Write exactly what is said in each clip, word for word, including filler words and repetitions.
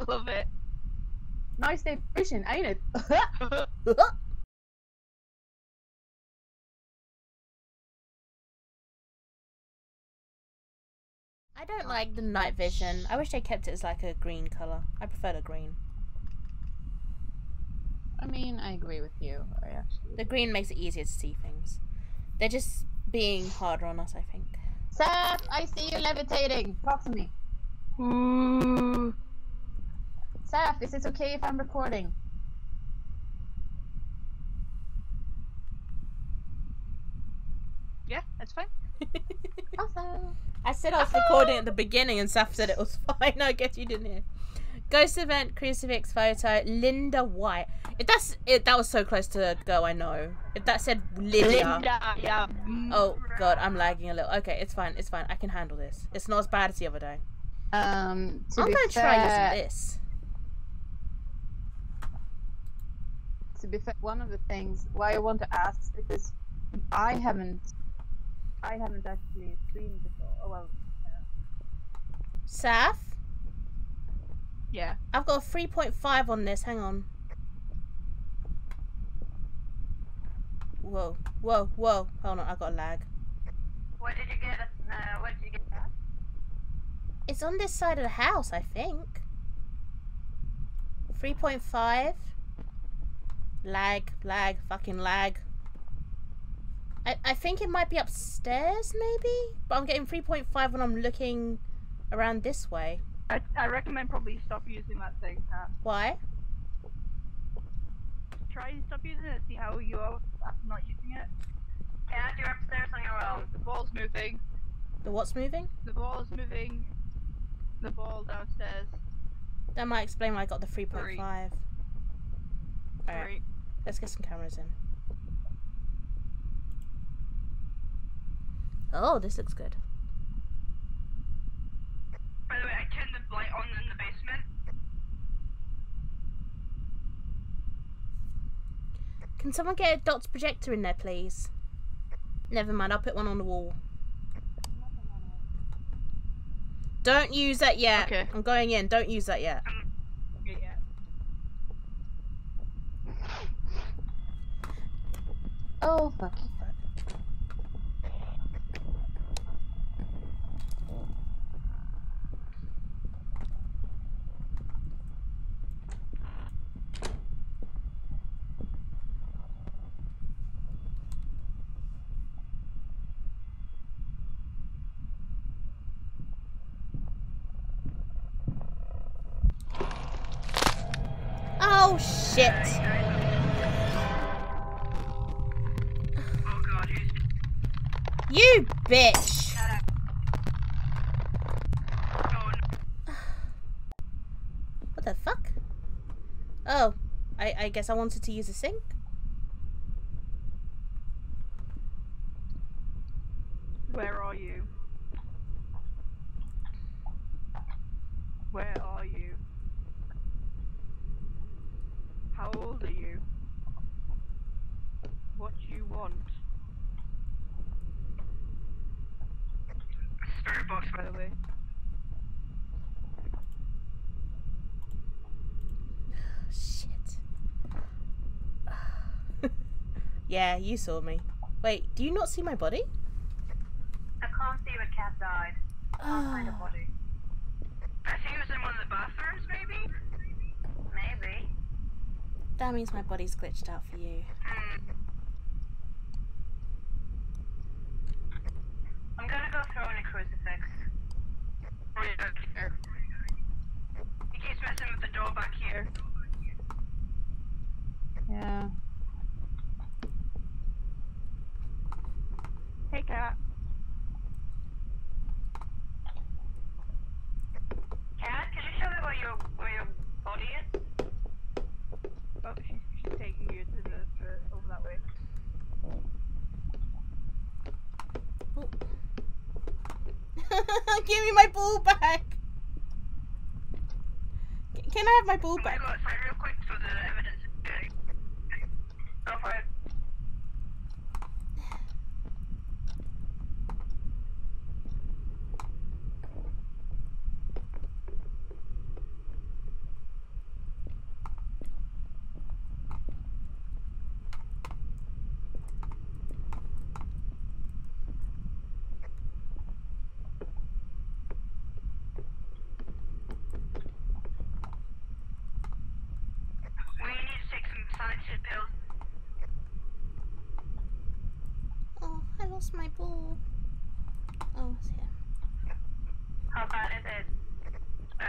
I love it. Nice day fishing, ain't it? I don't like the night vision. I wish they kept it as like a green color. I prefer the green. I mean, I agree with you. I actually the green makes it easier to see things. They're just being harder on us, I think. Seth, I see you levitating. Talk to me. Ooh. Seth, is it okay if I'm recording? Yeah, that's fine. Awesome. I said I was awesome. recording at the beginning and Seth said it was fine. I guess you didn't hear. Ghost event, crucifix photo, Linda White. If that's it, that was so close to go. I know. If that said Lydia, Linda, yeah. Oh god, I'm lagging a little. Okay, it's fine. It's fine. I can handle this. It's not as bad as the other day. Um, to I'm be gonna fair, try using this. To be fair, one of the things why I want to ask is because I haven't, I haven't actually streamed before. Oh well. Yeah. Saf. Yeah. I've got a three point five on this. Hang on. Whoa, whoa, whoa. Hold on, I got a lag. What did you get? Uh, what did you get? It's on this side of the house, I think. three point five. Lag, lag, fucking lag. I, I think it might be upstairs, maybe? But I'm getting three point five when I'm looking around this way. I, I recommend probably stop using that thing, Pat. Why? Try and stop using it, see how you are not using it. Yeah, you're upstairs on your own. The ball's moving. The what's moving? The ball's moving. The ball downstairs. That might explain why I got the three point five. Alright, let's get some cameras in. Oh, this looks good. By the way, I turned the light on in the basement. Can someone get a dot's projector in there, please? Never mind, I'll put one on the wall. Don't use that yet. Okay. I'm going in. Don't use that yet. Um, okay, yeah. Oh, fuck. Shit. Oh god, you bitch. Oh, no. What the fuck? Oh, I, I guess I wanted to use a sink. Where are you? Where are you? How old are you? What do you want? Spirit box, by the way. Oh, shit. Yeah, you saw me. Wait, do you not see my body? I can't see where Cat died. I can't oh. find a body. I think it was in one of the bathrooms, maybe? Maybe. That means my body's glitched out for you. I'm gonna go throw in a crucifix. He keeps messing with the door back here. Yeah. Hey, Cat. Cat, can you show me where your where your body is? Oh, she's, she's taking you to the, the over that way. Oh. Give me my ball back. C can I have my ball oh back? My God, sorry, real quick for the evidence. Go for it. soon. Oh, I lost my ball. Oh, it's here. How bad is it? Uh,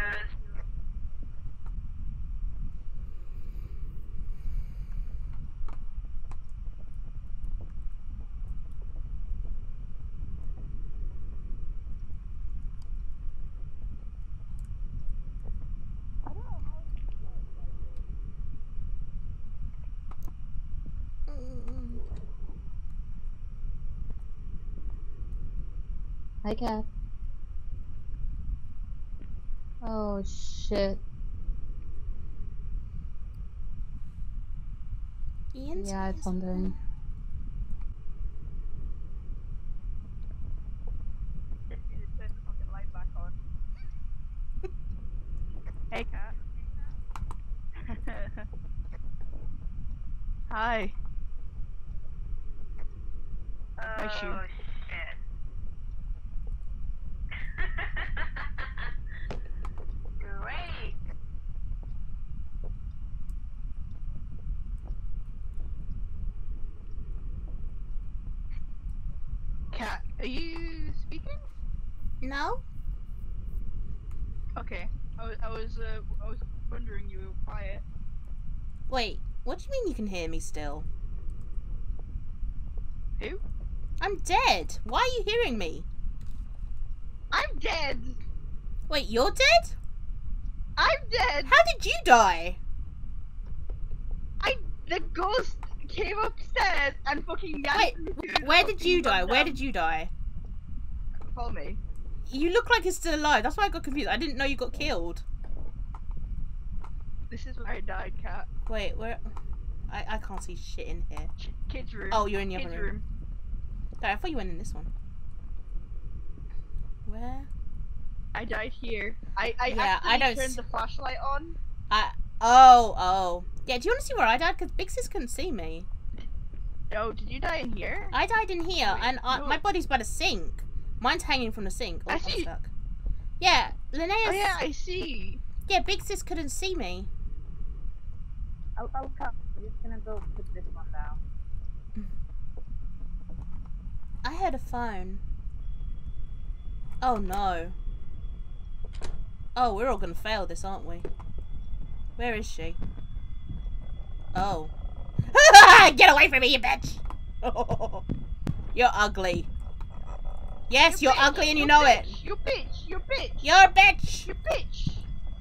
Hi, Kat. Oh, shit. Ian's yeah, it's wondering. Turn the fucking light back on. Hey, Kat. Hi. Oh, nice you. Are you speaking? No. Okay. I was I was, uh, I was wondering you were quiet. Wait, what do you mean you can hear me still? Who? I'm dead. Why are you hearing me? I'm dead. Wait, you're dead? I'm dead. How did you die? I the ghost came upstairs and fucking yanked me. Wait, where did you die? Where did you die? Follow me. You look like you're still alive. That's why I got confused. I didn't know you got killed. This is where I died, Kat. Wait, where? I I can't see shit in here. Kids room. Oh, you're in the other room. room. Sorry, I thought you went in this one. Where? I died here. I I yeah, actually I don't turned the flashlight on. I oh oh. Yeah, do you want to see where I died? Because Big Sis couldn't see me. Oh, did you die in here? I died in here, Wait, and I, no. my body's by the sink. Mine's hanging from the sink. Oh, I see. I'm stuck. Yeah, Linnaeus... Oh, yeah, I see. Yeah, Big Sis couldn't see me. I'll come. I'm just going to go put this one down. I heard a phone. Oh, no. Oh, we're all going to fail this, aren't we? Where is she? Oh. Get away from me, you bitch! You're ugly. Yes, you're, you're bitch, ugly and you, you know bitch, it. You bitch, you bitch. You're a bitch. You bitch. You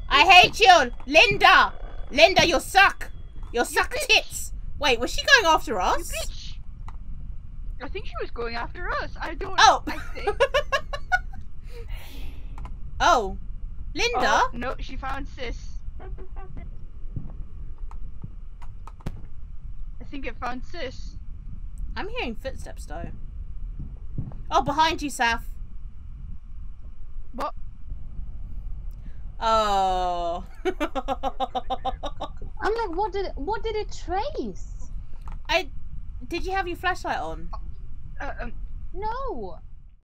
I hate bitch. you, Linda. Linda, you suck. You suck you tits. Bitch. Wait, was she going after us? You bitch. I think she was going after us. I don't know. Oh. I think. Oh. Linda? Oh, no, she found sis. I think it found sis. I'm hearing footsteps though. Oh, behind you, Saf. What? Oh. I'm like, what did it, what did it trace? I did you have your flashlight on? Uh, um, no.